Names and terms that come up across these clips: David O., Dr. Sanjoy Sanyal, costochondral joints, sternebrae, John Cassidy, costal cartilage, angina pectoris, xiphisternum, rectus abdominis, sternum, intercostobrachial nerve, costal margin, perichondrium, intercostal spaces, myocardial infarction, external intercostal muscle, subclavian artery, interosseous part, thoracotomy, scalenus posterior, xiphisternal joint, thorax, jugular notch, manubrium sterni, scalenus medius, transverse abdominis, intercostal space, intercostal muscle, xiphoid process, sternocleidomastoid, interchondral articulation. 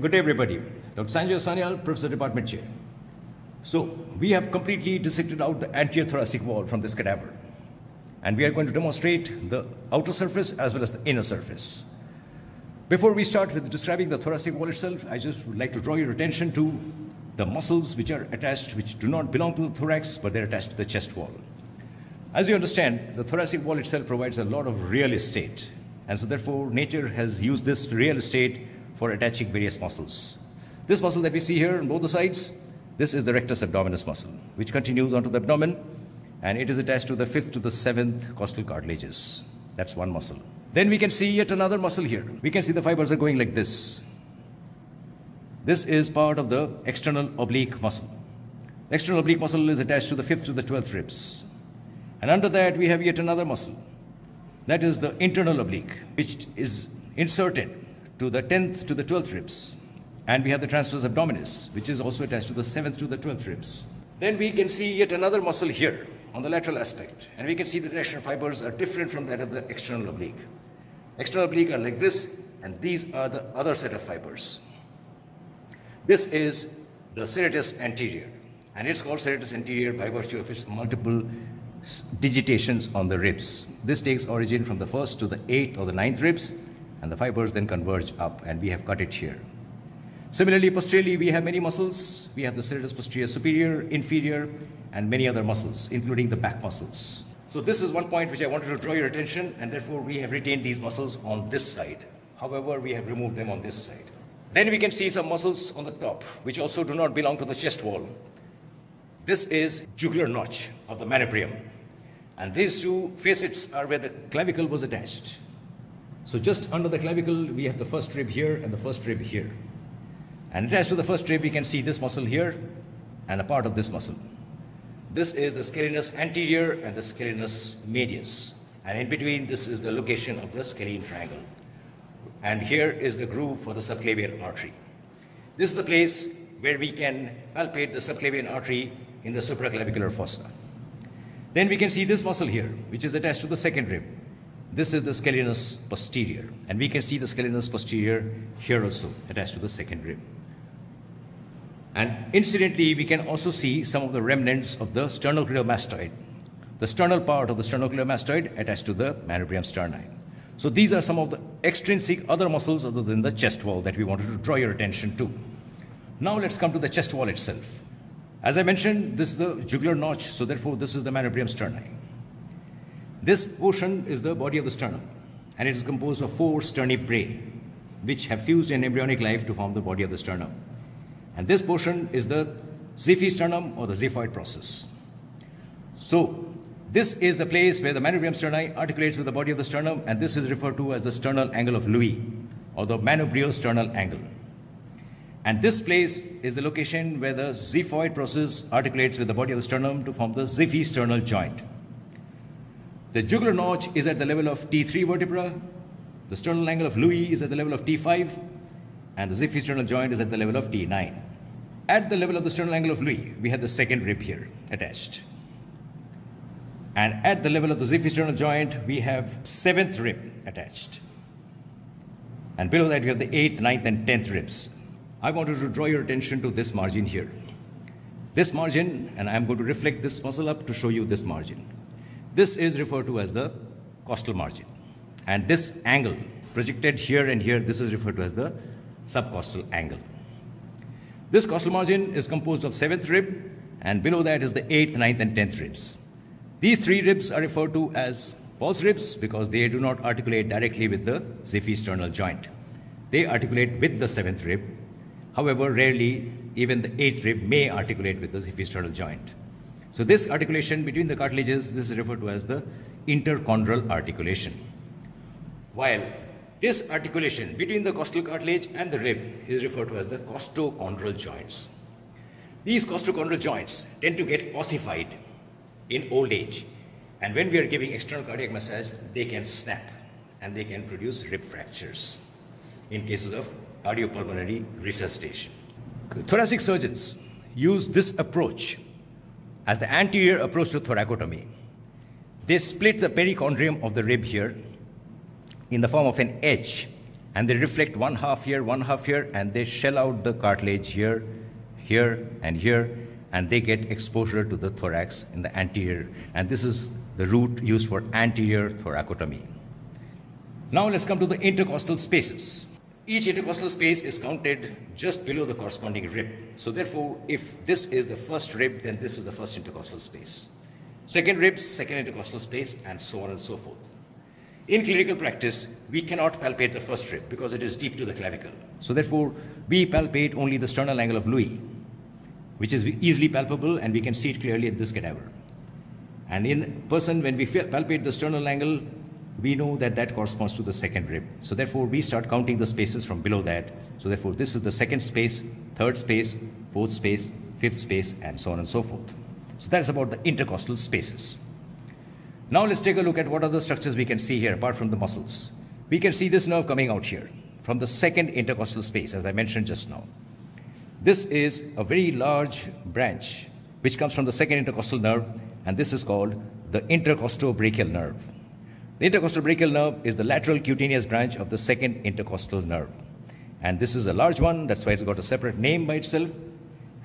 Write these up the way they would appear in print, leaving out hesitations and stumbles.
Good day, everybody. Dr. Sanjoy Sanyal, Professor, Department Chair. So we have completely dissected out the anterior thoracic wall from this cadaver, and we are going to demonstrate the outer surface as well as the inner surface. Before we start with describing the thoracic wall itself, I just would like to draw your attention to the muscles which are attached, which do not belong to the thorax, but they're attached to the chest wall. As you understand, the thoracic wall itself provides a lot of real estate, and so therefore nature has used this real estate for attaching various muscles. This muscle that we see here on both the sides, this is the rectus abdominis muscle, which continues onto the abdomen, and it is attached to the 5th to the 7th costal cartilages. That's one muscle. Then we can see yet another muscle here. We can see the fibers are going like this. This is part of the external oblique muscle. The external oblique muscle is attached to the 5th to the 12th ribs. And under that, we have yet another muscle. That is the internal oblique, which is inserted to the 10th to the 12th ribs. And we have the transverse abdominis, which is also attached to the 7th to the 12th ribs. Then we can see yet another muscle here on the lateral aspect. And we can see the directional fibers are different from that of the external oblique. External oblique are like this, and these are the other set of fibers. This is the serratus anterior, and it's called serratus anterior by virtue of its multiple digitations on the ribs. This takes origin from the 1st to the 8th or the 9th ribs, and the fibers then converge up, and we have cut it here. Similarly, posteriorly, we have many muscles. We have the serratus posterior superior, inferior, and many other muscles, including the back muscles. So this is one point which I wanted to draw your attention, and therefore we have retained these muscles on this side. However, we have removed them on this side. Then we can see some muscles on the top, which also do not belong to the chest wall. This is jugular notch of the manubrium. And these two facets are where the clavicle was attached. So just under the clavicle, we have the first rib here and the first rib here. And attached to the first rib, we can see this muscle here and a part of this muscle. This is the scalenus anterior and the scalenus medius. And in between, this is the location of the scalene triangle. And here is the groove for the subclavian artery. This is the place where we can palpate the subclavian artery in the supraclavicular fossa. Then we can see this muscle here, which is attached to the second rib. This is the scalenus posterior, and we can see the scalenus posterior here also attached to the second rib. And incidentally, we can also see some of the remnants of the sternocleidomastoid, the sternal part of the sternocleidomastoid attached to the manubrium sterni. So these are some of the extrinsic other muscles other than the chest wall that we wanted to draw your attention to. Now let's come to the chest wall itself. As I mentioned, this is the jugular notch, so therefore this is the manubrium sterni. This portion is the body of the sternum, and it is composed of 4 sternebrae, which have fused in embryonic life to form the body of the sternum. And this portion is the xiphisternum or the xiphoid process. So this is the place where the manubrium sterni articulates with the body of the sternum, and this is referred to as the sternal angle of Louis or the manubrium sternal angle. And this place is the location where the xiphoid process articulates with the body of the sternum to form the xiphisternal joint. The jugular notch is at the level of T3 vertebra, the sternal angle of Louis is at the level of T5, and the xiphisternal joint is at the level of T9. At the level of the sternal angle of Louis, we have the second rib here attached. And at the level of the xiphisternal joint, we have 7th rib attached. And below that, we have the 8th, 9th, and 10th ribs. I wanted to draw your attention to this margin here. This margin, and I'm going to reflect this muscle up to show you this margin. This is referred to as the costal margin. And this angle projected here and here, this is referred to as the subcostal angle. This costal margin is composed of 7th rib, and below that is the 8th, 9th, and 10th ribs. These 3 ribs are referred to as false ribs because they do not articulate directly with the xiphisternal joint. They articulate with the 7th rib. However, rarely even the 8th rib may articulate with the xiphisternal joint. So this articulation between the cartilages, this is referred to as the interchondral articulation. While this articulation between the costal cartilage and the rib is referred to as the costochondral joints. These costochondral joints tend to get ossified in old age. And when we are giving external cardiac massage, they can snap and they can produce rib fractures in cases of cardiopulmonary resuscitation. Thoracic surgeons use this approach as the anterior approach to thoracotomy. They split the perichondrium of the rib here in the form of an H and they reflect one half here, and they shell out the cartilage here, here, and they get exposure to the thorax in the anterior. And this is the route used for anterior thoracotomy. Now let's come to the intercostal spaces. Each intercostal space is counted just below the corresponding rib. So therefore, if this is the first rib, then this is the first intercostal space. Second rib, second intercostal space, and so on and so forth. In clinical practice, we cannot palpate the first rib because it is deep to the clavicle. So therefore, we palpate only the sternal angle of Louis, which is easily palpable, and we can see it clearly at this cadaver. And in person, when we palpate the sternal angle, we know that that corresponds to the second rib. So therefore, we start counting the spaces from below that. So therefore, this is the second space, third space, fourth space, fifth space, and so on and so forth. So that's about the intercostal spaces. Now let's take a look at what other structures we can see here apart from the muscles. We can see this nerve coming out here from the second intercostal space, as I mentioned just now. This is a very large branch which comes from the second intercostal nerve, and this is called the intercostobrachial nerve. The intercostobrachial nerve is the lateral cutaneous branch of the second intercostal nerve. And this is a large one, that's why it's got a separate name by itself.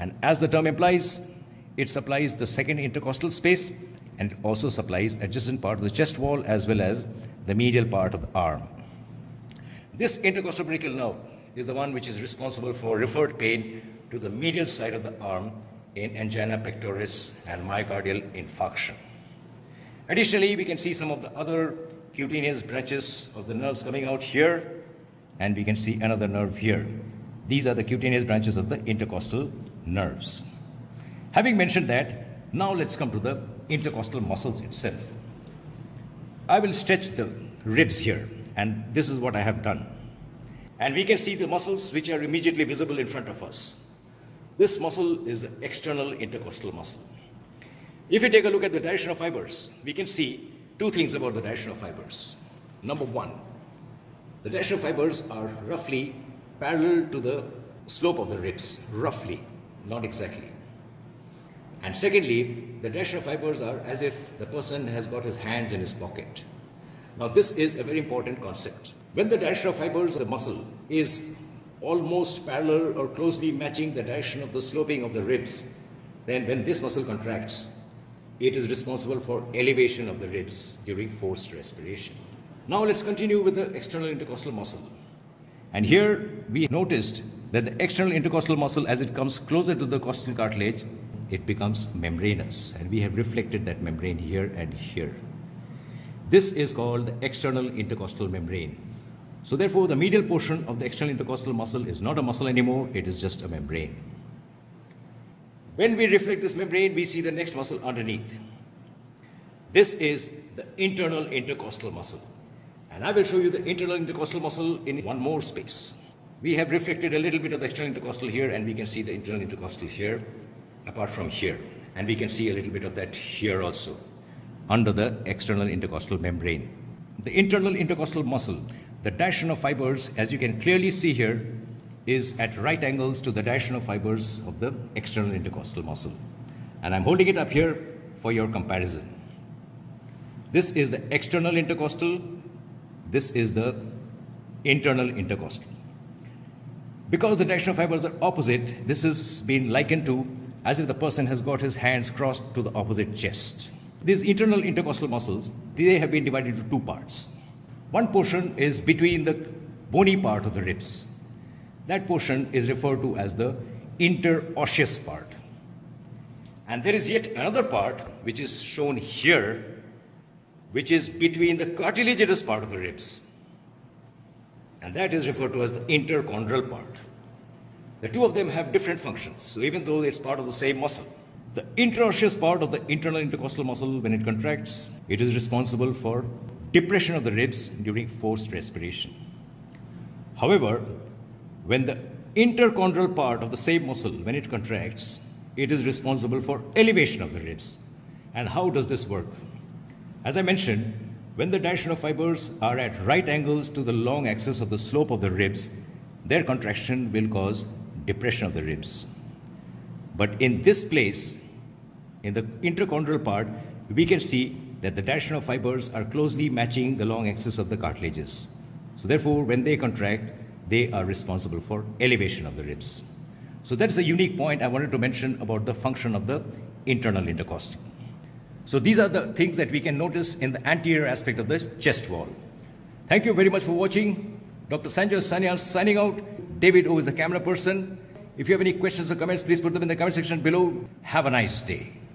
And as the term implies, it supplies the second intercostal space, and it also supplies adjacent part of the chest wall as well as the medial part of the arm. This intercostobrachial nerve is the one which is responsible for referred pain to the medial side of the arm in angina pectoris and myocardial infarction. Additionally, we can see some of the other cutaneous branches of the nerves coming out here, and we can see another nerve here. These are the cutaneous branches of the intercostal nerves. Having mentioned that, now let's come to the intercostal muscles itself. I will stretch the ribs here, and this is what I have done. And we can see the muscles which are immediately visible in front of us. This muscle is the external intercostal muscle. If you take a look at the direction of fibers, we can see two things about the direction of fibers. Number one, the direction of fibers are roughly parallel to the slope of the ribs, roughly, not exactly. And secondly, the direction of fibers are as if the person has got his hands in his pocket. Now, this is a very important concept. When the direction of fibers of the muscle is almost parallel or closely matching the direction of the sloping of the ribs, then when this muscle contracts, it is responsible for elevation of the ribs during forced respiration. Now let's continue with the external intercostal muscle. And here we noticed that the external intercostal muscle, as it comes closer to the costal cartilage, it becomes membranous. And we have reflected that membrane here and here. This is called the external intercostal membrane. So therefore, the medial portion of the external intercostal muscle is not a muscle anymore, it is just a membrane. When we reflect this membrane, we see the next muscle underneath. This is the internal intercostal muscle. And I will show you the internal intercostal muscle in one more space. We have reflected a little bit of the external intercostal here, and we can see the internal intercostal here, apart from here. And we can see a little bit of that here also, under the external intercostal membrane. The internal intercostal muscle, the direction of fibers, as you can clearly see here, is at right angles to the direction of fibers of the external intercostal muscle. And I'm holding it up here for your comparison. This is the external intercostal, this is the internal intercostal. Because the direction of fibers are opposite, this has been likened to as if the person has got his hands crossed to the opposite chest. These internal intercostal muscles, they have been divided into two parts. One portion is between the bony part of the ribs. That portion is referred to as the interosseous part. And there is yet another part which is shown here, which is between the cartilaginous part of the ribs. And that is referred to as the interchondral part. The two of them have different functions, so even though it's part of the same muscle. The interosseous part of the internal intercostal muscle, when it contracts, it is responsible for depression of the ribs during forced respiration. However, when the interchondral part of the same muscle, when it contracts, it is responsible for elevation of the ribs. And how does this work? As I mentioned, when the direction of fibers are at right angles to the long axis of the slope of the ribs, their contraction will cause depression of the ribs. But in this place, in the interchondral part, we can see that the direction of fibers are closely matching the long axis of the cartilages. So therefore, when they contract, they are responsible for elevation of the ribs. So that's a unique point I wanted to mention about the function of the internal intercostal. So these are the things that we can notice in the anterior aspect of the chest wall. Thank you very much for watching. Dr. Sanjoy Sanyal signing out. David O is the camera person. If you have any questions or comments, please put them in the comment section below. Have a nice day.